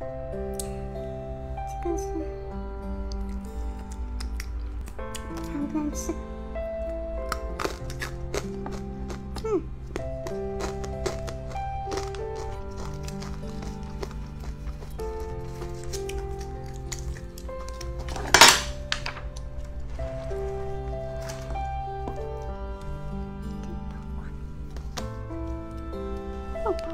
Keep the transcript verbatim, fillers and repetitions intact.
这个是糖跟吃。嗯，又爆